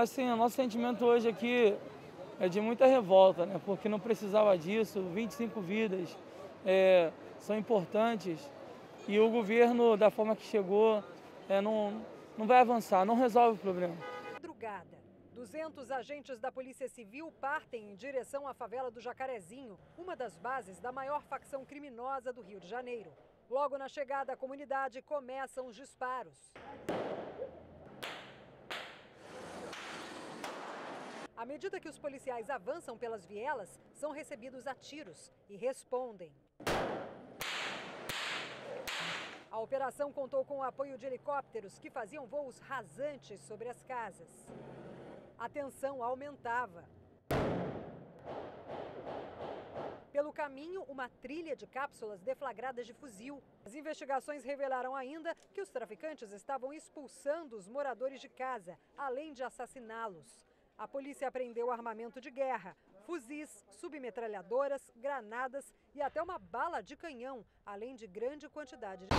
assim, o nosso sentimento hoje aqui é de muita revolta, né? Porque não precisava disso, 25 vidas são importantes e o governo, da forma que chegou, não vai avançar, não resolve o problema. Madrugada, 200 agentes da Polícia Civil partem em direção à favela do Jacarezinho, uma das bases da maior facção criminosa do Rio de Janeiro. Logo na chegada à comunidade, começam os disparos. À medida que os policiais avançam pelas vielas, são recebidos a tiros e respondem. A operação contou com o apoio de helicópteros que faziam voos rasantes sobre as casas. A tensão aumentava. Pelo caminho, uma trilha de cápsulas deflagradas de fuzil. As investigações revelaram ainda que os traficantes estavam expulsando os moradores de casa, além de assassiná-los. A polícia apreendeu armamento de guerra, fuzis, submetralhadoras, granadas e até uma bala de canhão, além de grande quantidade de...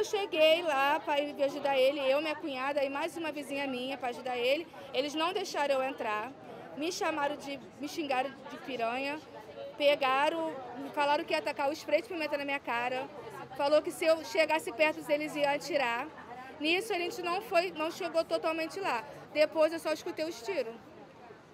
Eu cheguei lá para ajudar ele, eu, minha cunhada e mais uma vizinha minha para ajudar ele. Eles não deixaram eu entrar, me xingaram de piranha, pegaram, falaram que ia atacar o spray de pimenta na minha cara, falou que se eu chegasse perto eles iam atirar. Nisso a gente não chegou totalmente lá. Depois eu só escutei os tiros.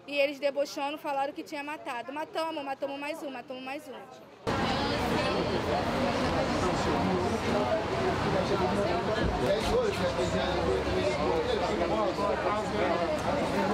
E eles debochando falaram que tinha matado. Matamos, matamos mais um, matamos mais um.